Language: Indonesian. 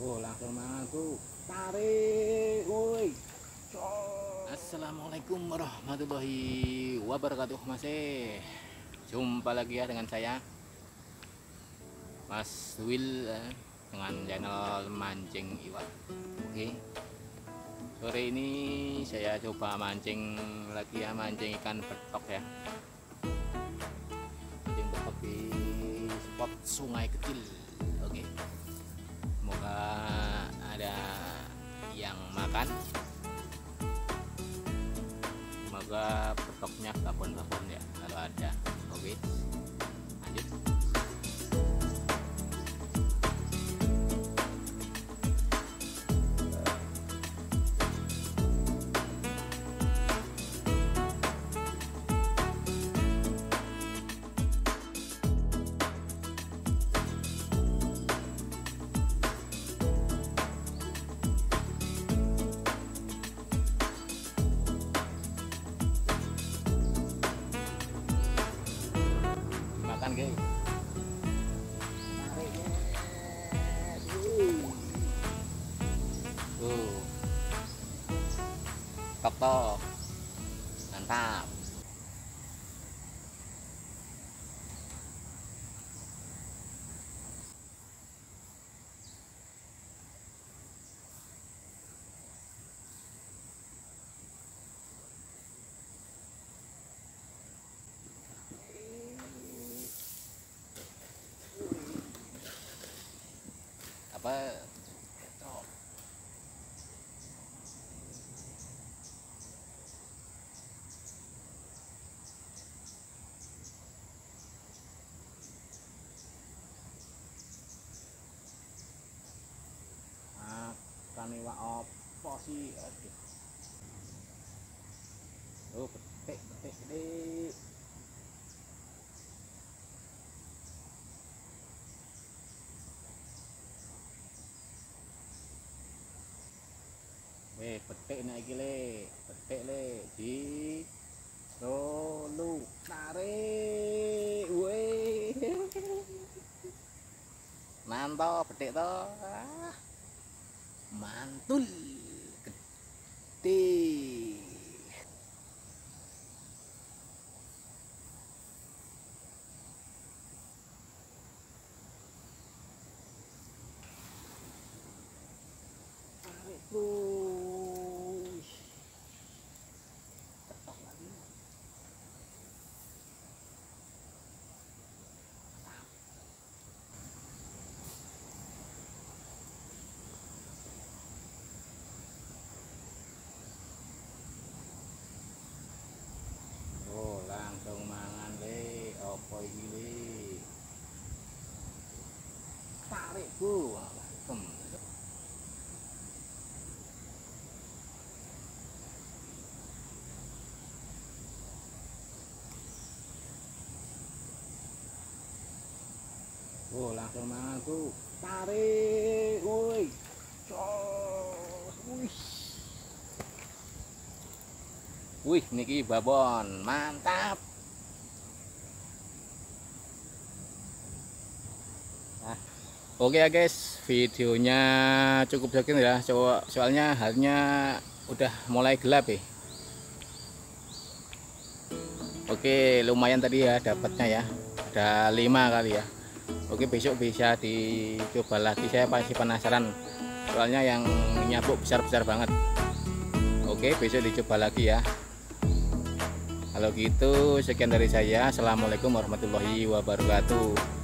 Oh, langsung aku tarik, woi. Assalamualaikum warahmatullahi wabarakatuh, masih jumpa lagi ya dengan saya Mas Wil dengan channel mancing Iwa. Oke, sore ini saya coba mancing lagi ya, mancing ikan betok ya, mancing betok di spot sungai kecil. Oke, semoga ada yang makan, semoga petoknya babon-babon ya kalau ada. Oke, lanjut. Tok, mantap. Apa? Iwa apa sih? Aduh. Oh, petik gede. Weh, petik naik iki le, petik le di lulu tarik. Weh. Mantap petik to. Ah. Mantul gede. Tarik terus. Ketok lagi. Wow, oh, langsung aku tarik, woi. Wih, niki babon, mantap. Oke ya guys, videonya cukup sekian ya, soalnya harinya udah mulai gelap ya. Oke, lumayan tadi ya dapatnya ya, ada 5 kali ya. Oke, besok bisa dicoba lagi, saya masih penasaran soalnya yang nyabuk besar-besar banget. Oke, besok dicoba lagi ya. Kalau gitu sekian dari saya, assalamualaikum warahmatullahi wabarakatuh.